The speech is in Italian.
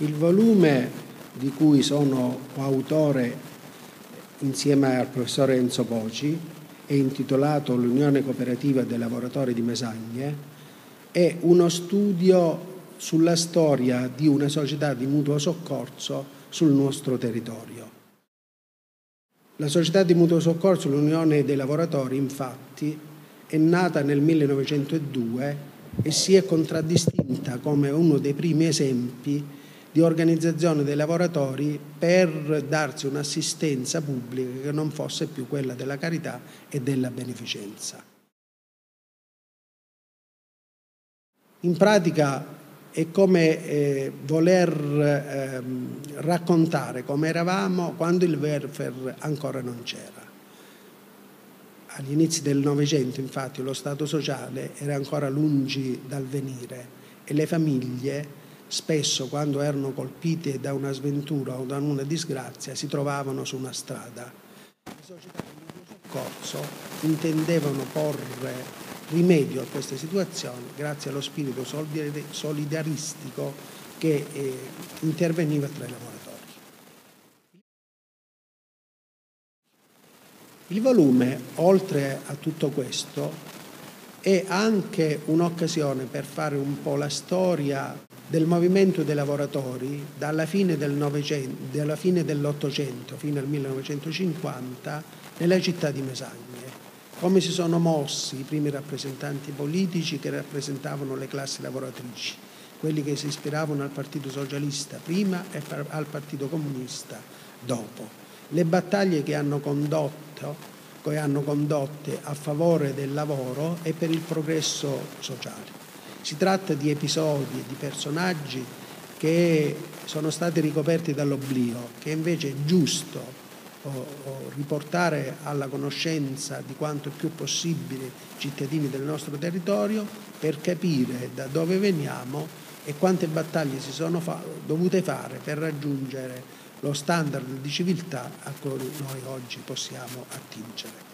Il volume di cui sono coautore insieme al professor Enzo Poci è intitolato L'Unione Cooperativa dei Lavoratori di Mesagne, è uno studio sulla storia di una società di mutuo soccorso sul nostro territorio. La società di mutuo soccorso, l'Unione dei Lavoratori, infatti, è nata nel 1902 e si è contraddistinta come uno dei primi esempi di organizzazione dei lavoratori per darsi un'assistenza pubblica che non fosse più quella della carità e della beneficenza. In pratica è come voler raccontare come eravamo quando il welfare ancora non c'era. Agli inizi del Novecento, infatti, lo Stato sociale era ancora lungi dal venire e le famiglie, spesso quando erano colpite da una sventura o da una disgrazia, si trovavano su una strada. Le società di soccorso intendevano porre rimedio a queste situazioni grazie allo spirito solidaristico che interveniva tra i lavoratori. Il volume, oltre a tutto questo, è anche un'occasione per fare un po' la storia del movimento dei lavoratori dalla fine dell'Ottocento fino al 1950 nella città di Mesagne. Come si sono mossi i primi rappresentanti politici che rappresentavano le classi lavoratrici, quelli che si ispiravano al Partito Socialista prima e al Partito Comunista dopo. Le battaglie che hanno condotto a favore del lavoro e per il progresso sociale. Si tratta di episodi, di personaggi che sono stati ricoperti dall'oblio, che invece è giusto riportare alla conoscenza di quanto più possibile i cittadini del nostro territorio per capire da dove veniamo e quante battaglie si sono dovute fare per raggiungere lo standard di civiltà a cui noi oggi possiamo attingere.